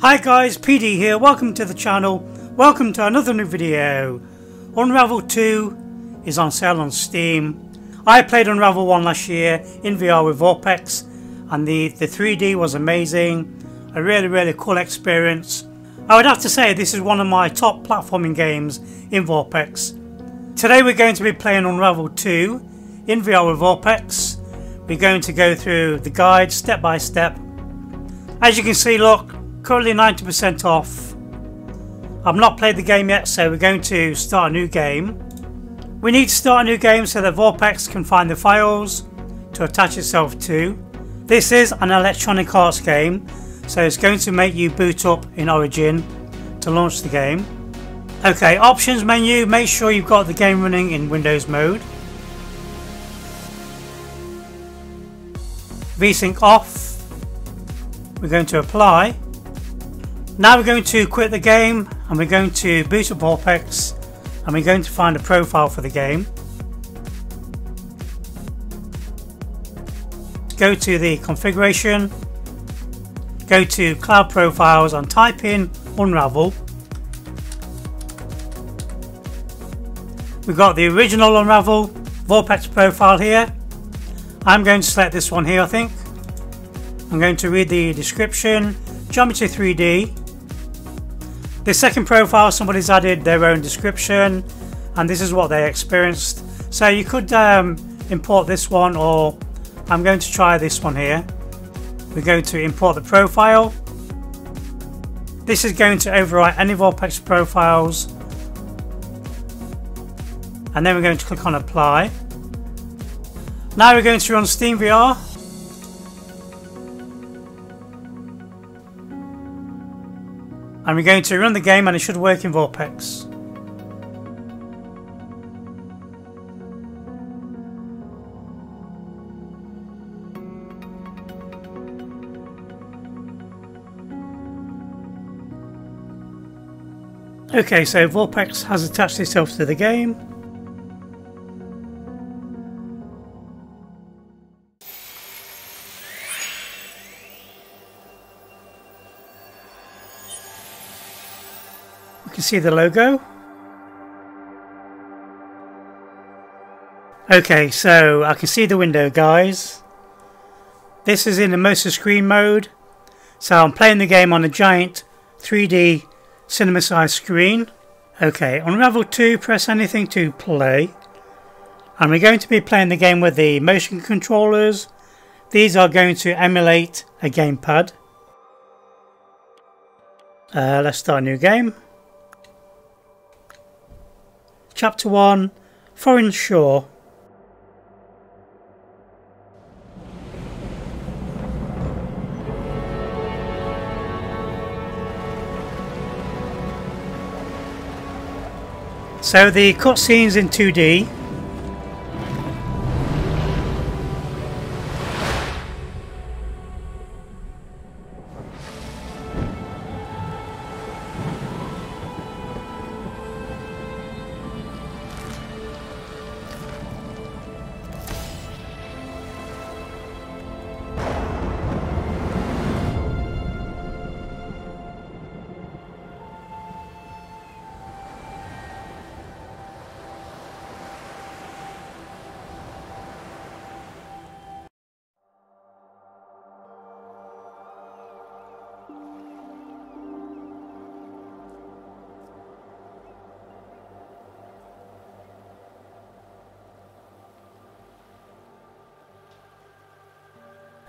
Hi guys, PD here, welcome to the channel, welcome to another new video. Unravel 2 is on sale on Steam. I played Unravel 1 last year in VR with VorpX and the 3D was amazing, a really cool experience. I would have to say this is one of my top platforming games in VorpX. Today we're going to be playing Unravel 2 in VR with VorpX. We're going to go through the guide step by step. As you can see, look, currently 90% off. I've not played the game yet, so we're going to start a new game. We need to start a new game so that VorpX can find the files to attach itself to. This is an Electronic Arts game, so it's going to make you boot up in Origin to launch the game. Okay, options menu, make sure you've got the game running in Windows mode. VSync off. We're going to apply. Now we're going to quit the game and we're going to boot up VorpX and we're going to find a profile for the game. Go to the configuration, go to cloud profiles and type in Unravel. We've got the original Unravel VorpX profile here. I'm going to select this one here, I think. I'm going to read the description, Geometry 3D. The second profile, somebody's added their own description and this is what they experienced. So you could import this one, or I'm going to try this one here. We're going to import the profile. This is going to overwrite any VorpX profiles. And then we're going to click on apply. Now we're going to run SteamVR. And we're going to run the game and it should work in VorpX. Okay, so VorpX has attached itself to the game. You can see the logo. Okay, so I can see the window, guys. This is in immersive screen mode. So I'm playing the game on a giant 3D cinema size screen. Okay, Unravel 2, press anything to play. And we're going to be playing the game with the motion controllers. These are going to emulate a gamepad. Let's start a new game. Chapter 1, Foreign Shore. So the cutscenes in 2D.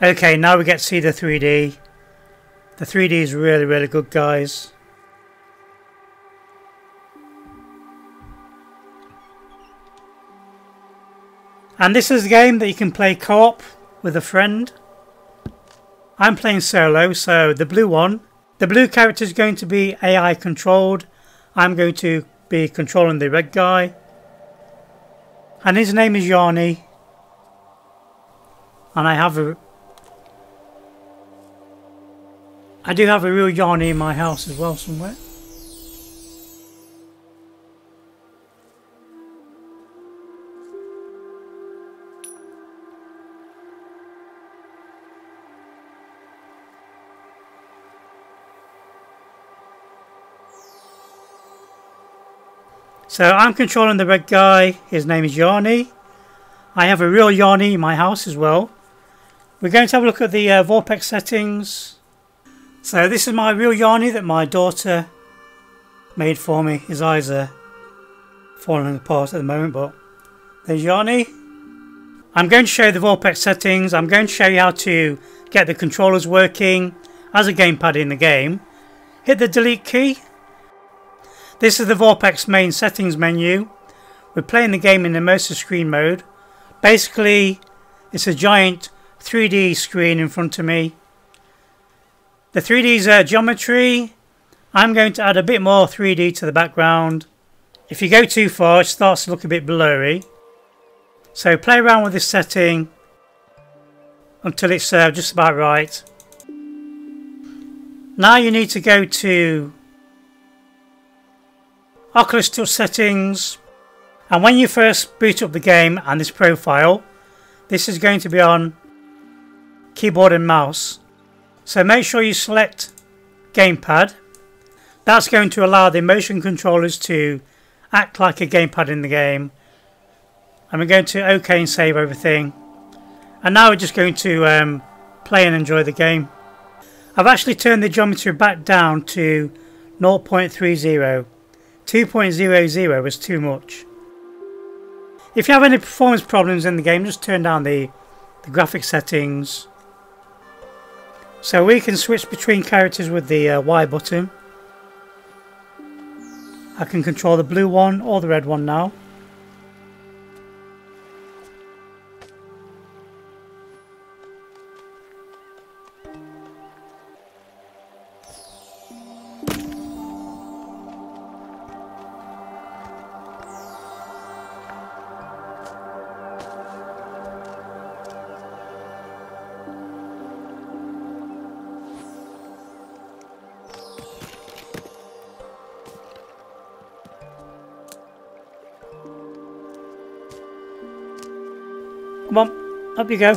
Okay, now we get to see the 3D. The 3D is really good, guys. And this is a game that you can play co-op with a friend. I'm playing solo, so the blue one. The blue character is going to be AI controlled. I'm going to be controlling the red guy. And his name is Yarny. And I do have a real Yarny in my house as well somewhere. So I'm controlling the red guy. His name is Yarny. I have a real Yarny in my house as well. We're going to have a look at the VorpX settings. So this is my real Yarny that my daughter made for me. His eyes are falling apart at the moment, but there's Yarny. I'm going to show you the VorpX settings. I'm going to show you how to get the controllers working as a gamepad in the game. Hit the delete key. This is the VorpX main settings menu. We're playing the game in immersive screen mode. Basically, it's a giant 3D screen in front of me. The 3D's geometry. I'm going to add a bit more 3D to the background. If you go too far, it starts to look a bit blurry. So play around with this setting until it's just about right. Now you need to go to Oculus Touch settings, and when you first boot up the game and this profile, this is going to be on keyboard and mouse. So make sure you select gamepad. That's going to allow the motion controllers to act like a gamepad in the game. And we're going to OK and save everything. And now we're just going to play and enjoy the game. I've actually turned the geometry back down to 0.30. 2.00 was too much. If you have any performance problems in the game, just turn down the graphic settings. So we can switch between characters with the Y button. I can control the blue one or the red one now. Come on, up you go.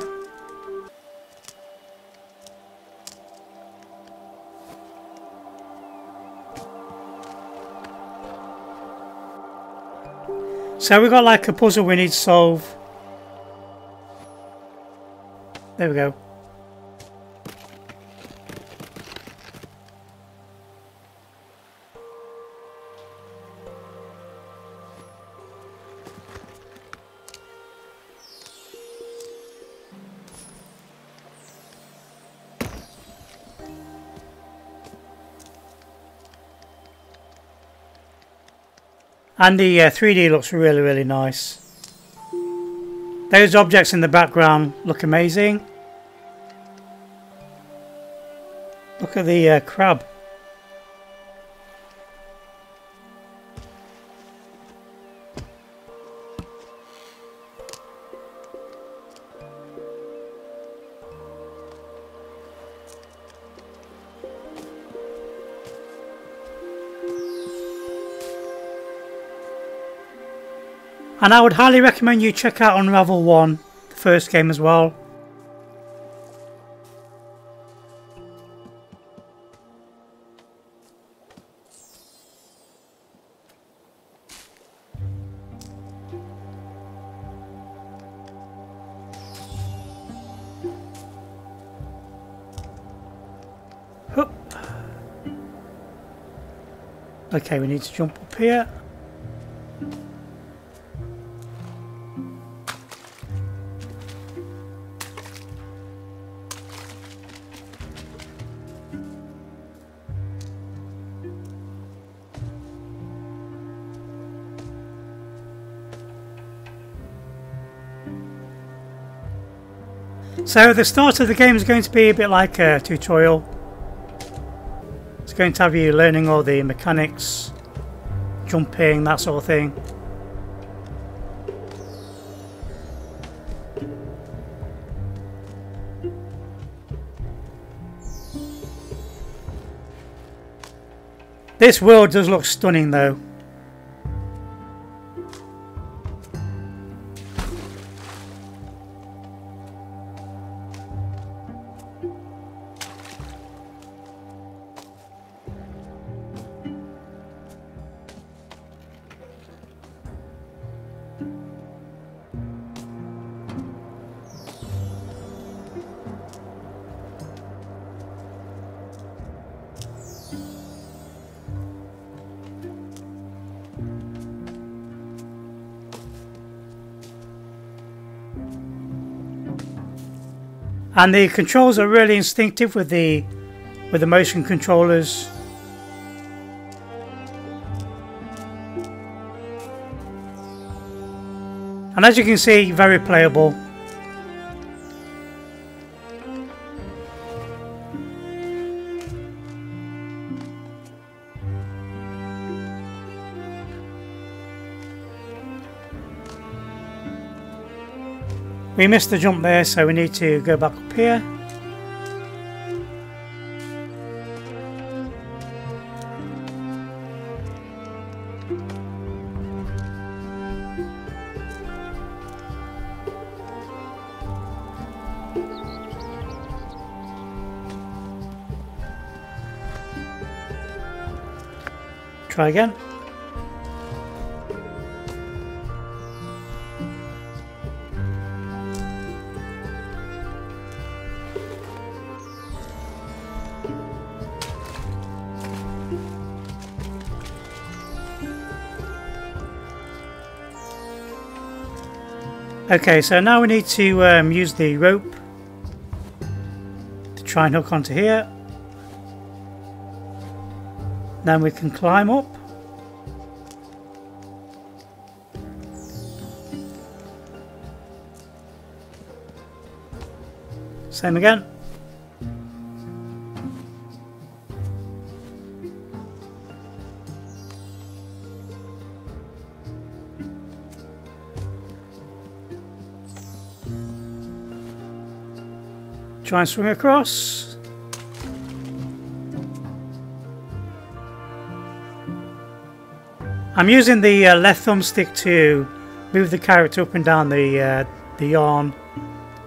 So we've got like a puzzle we need to solve. There we go. And the 3D looks really, really nice. Those objects in the background look amazing. Look at the crab. And I would highly recommend you check out Unravel 1, the first game as well. Hup. Okay, we need to jump up here. So the start of the game is going to be a bit like a tutorial. It's going to have you learning all the mechanics, jumping, that sort of thing. This world does look stunning though. And the controls are really instinctive with the motion controllers. And as you can see, very playable. We missed the jump there, so we need to go back up here. Try again. Okay, so now we need to use the rope to try and hook onto here. Then we can climb up. Same again. Try and swing across. I'm using the left thumbstick to move the character up and down the yarn,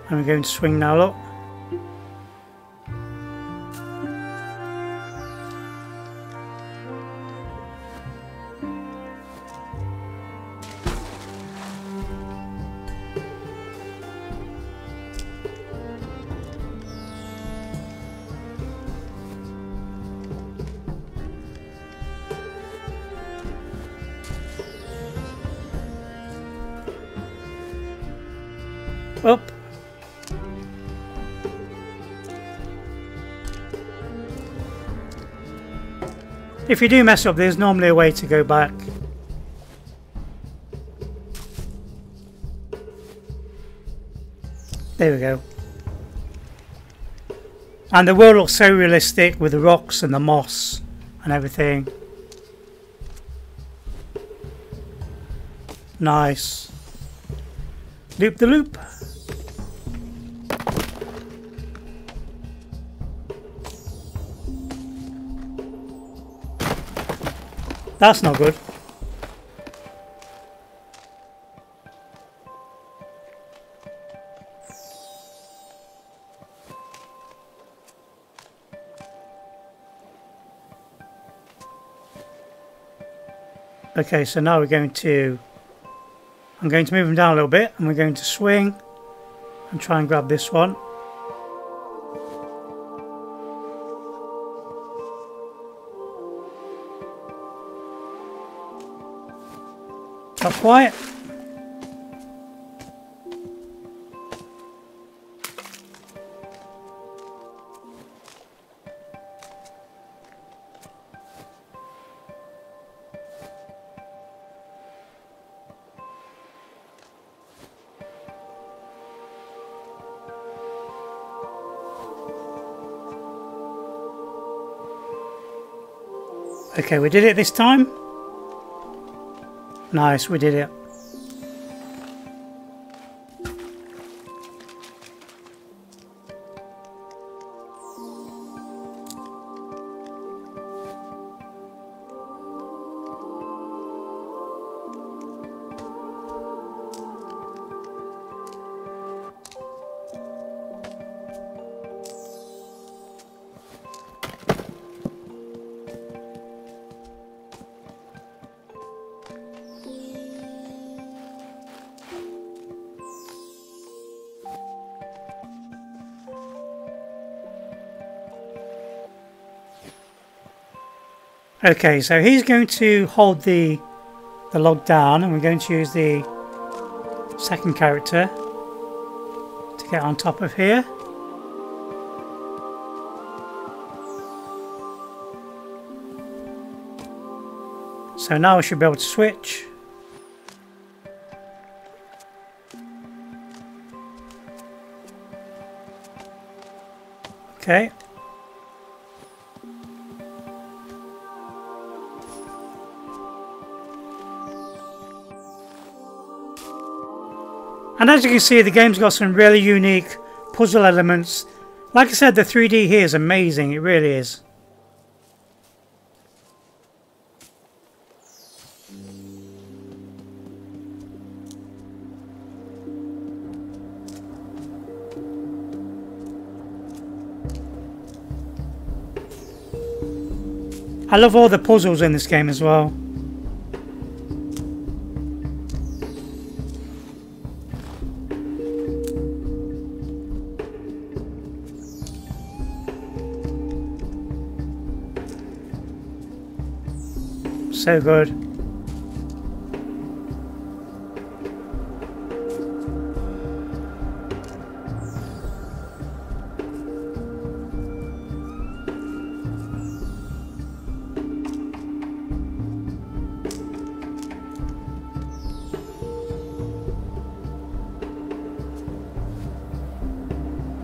and we're going to swing now. Look, up. If you do mess up, there's normally a way to go back. There we go. And the world looks so realistic with the rocks and the moss and everything. Nice. Loop the loop. That's not good. Okay, so now we're going to... I'm going to move them down a little bit, and we're going to swing and try and grab this one. Not quite. Okay, we did it this time. Nice, we did it. Okay, so he's going to hold the log down, and we're going to use the second character to get on top of here. So now I should be able to switch. Okay. And as you can see, the game's got some really unique puzzle elements. Like I said, the 3D here is amazing, it really is. I love all the puzzles in this game as well. So good.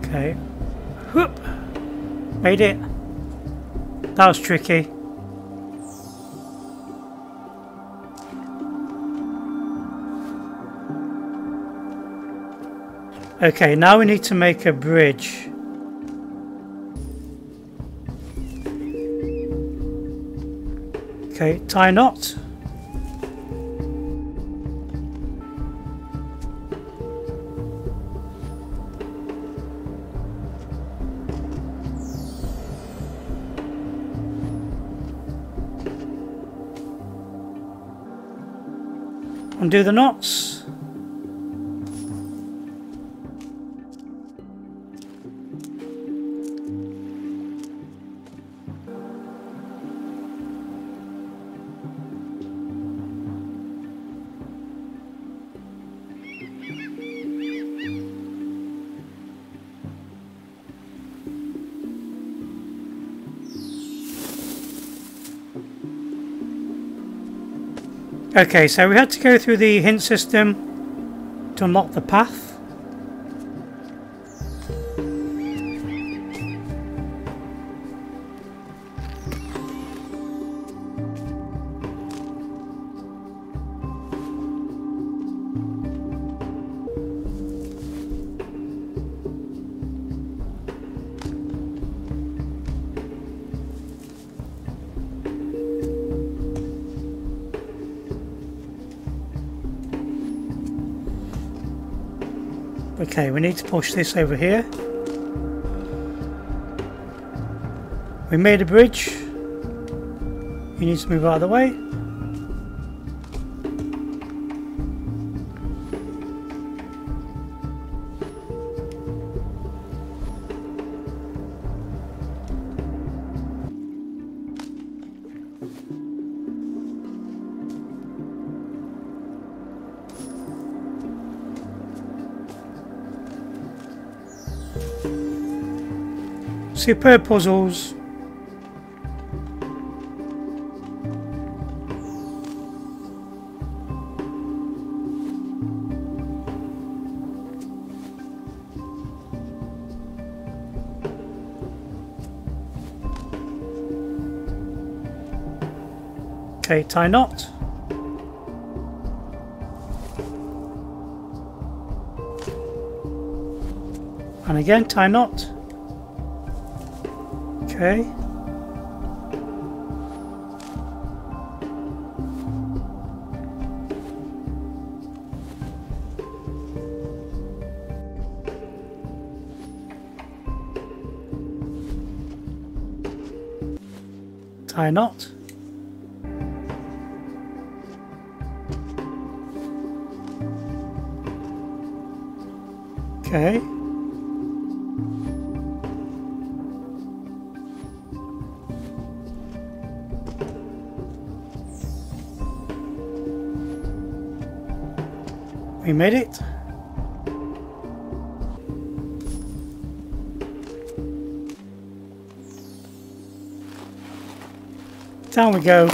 Okay. Whoop! Made it. That was tricky. Okay, now we need to make a bridge. Okay, tie knot. Undo the knots. Okay, so we had to go through the hint system to unlock the path. Okay, we need to push this over here. We made a bridge. You need to move out of the way. Superb puzzles. Okay, tie knot. And again, tie knot. Okay. Tie knot. Okay. We made it. Down we go.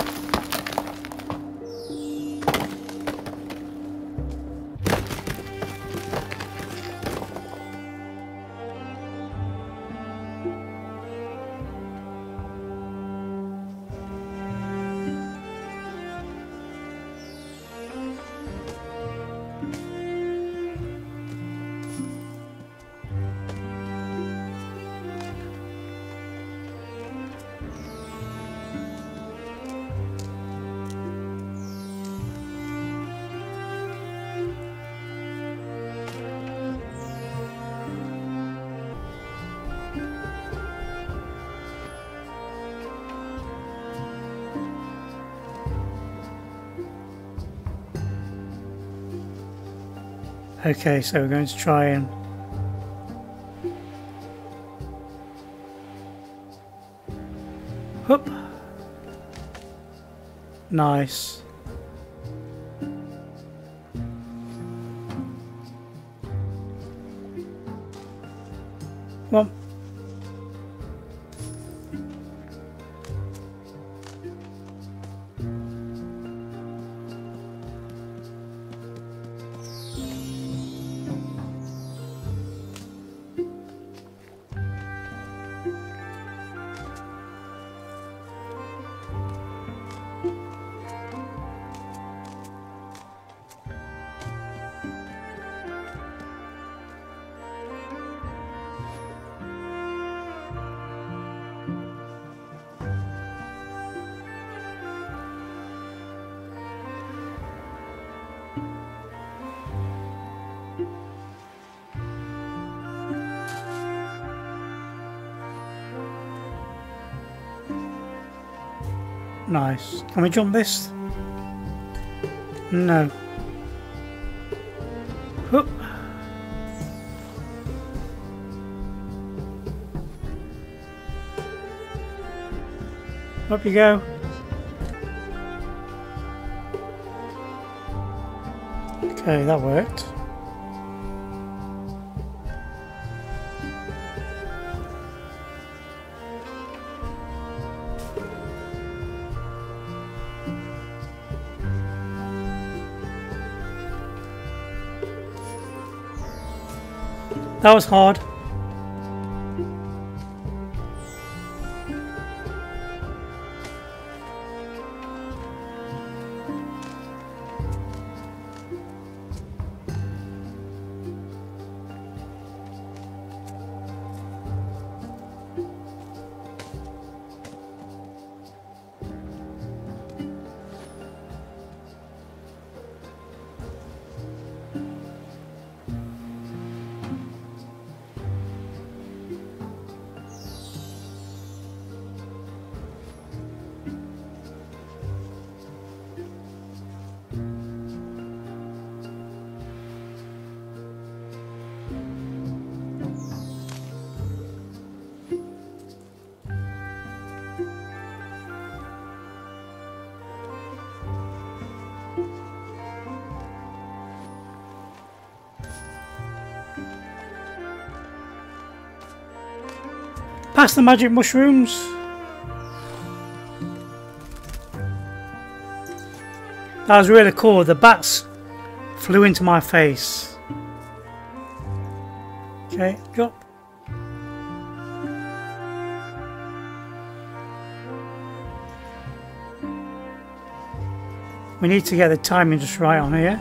Okay, so we're going to try and whoop. Nice. Well, nice. Can we jump this? No. Whoop. Up you go. Okay, that worked. That was hard. Pass the magic mushrooms. That was really cool. The bats flew into my face. Okay, drop. We need to get the timing just right on here.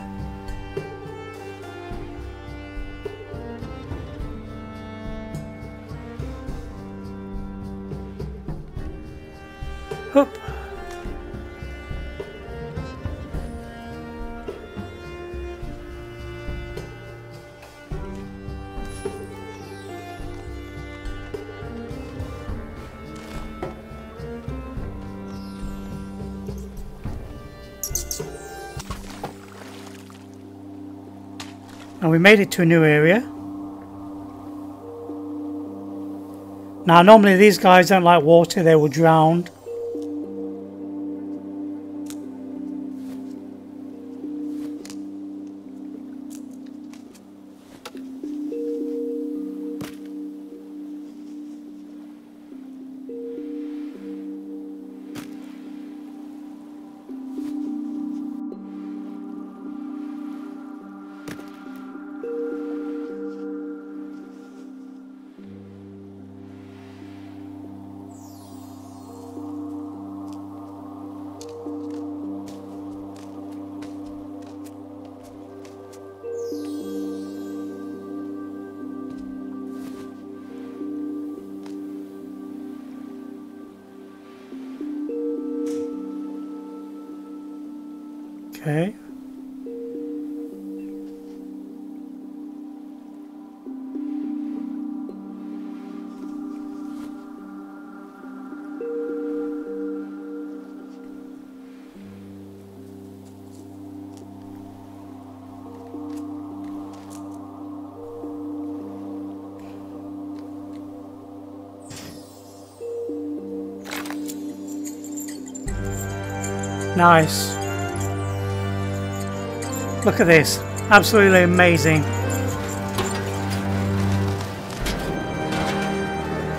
And we made it to a new area. Now normally these guys don't like water, they will drown. Okay. Nice. Look at this. Absolutely amazing.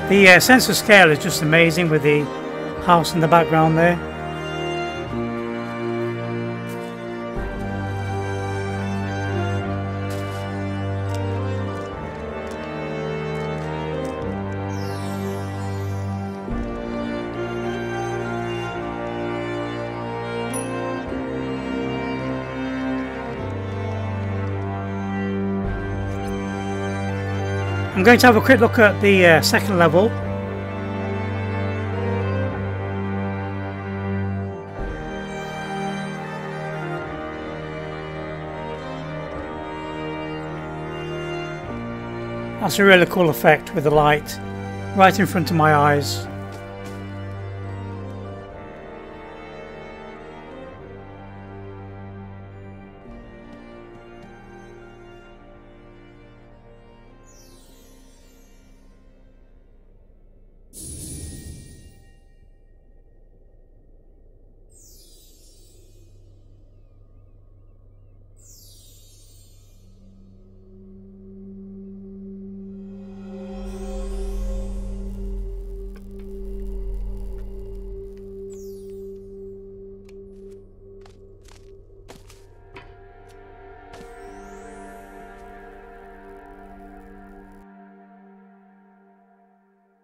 The sense of scale is just amazing with the house in the background there. I'm going to have a quick look at the second level. That's a really cool effect with the light right in front of my eyes.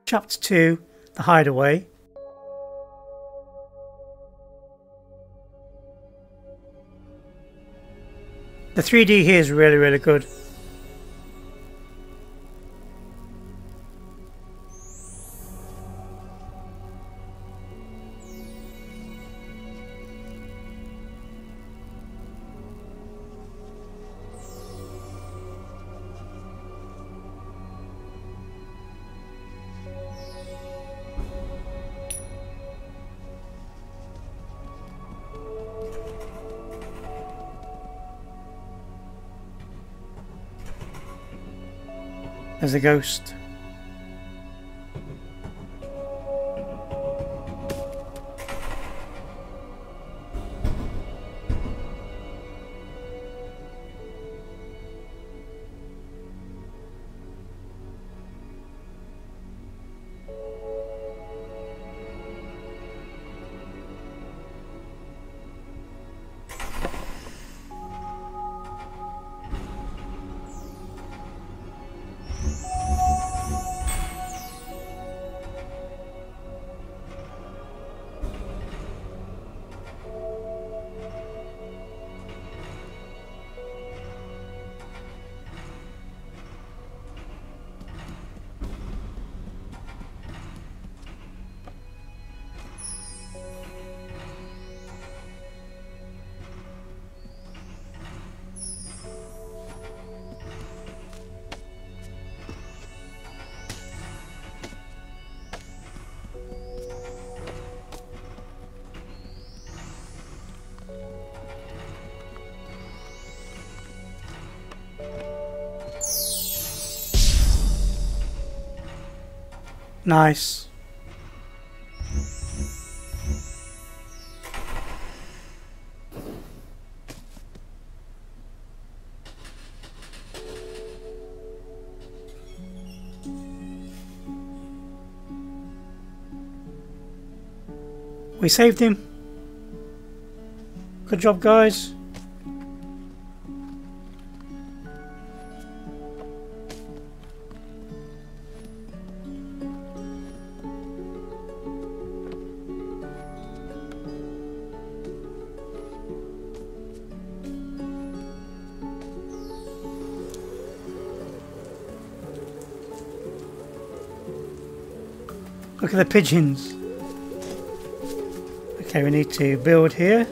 Chapter 2, The Hideaway. The 3D here is really, really good. There's a ghost. Nice. We saved him. Good job, guys. Look at the pigeons. Okay, we need to build here.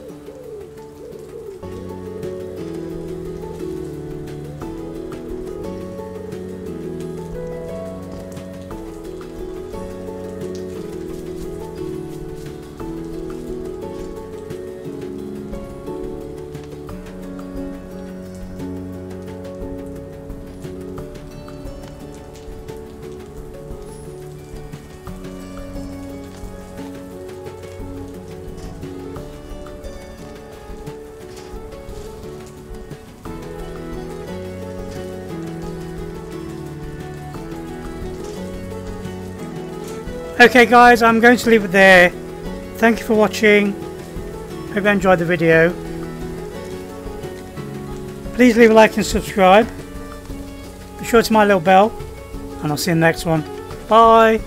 Okay guys, I'm going to leave it there. Thank you for watching. Hope you enjoyed the video. Please leave a like and subscribe. Be sure to my little bell, and I'll see you in the next one. Bye!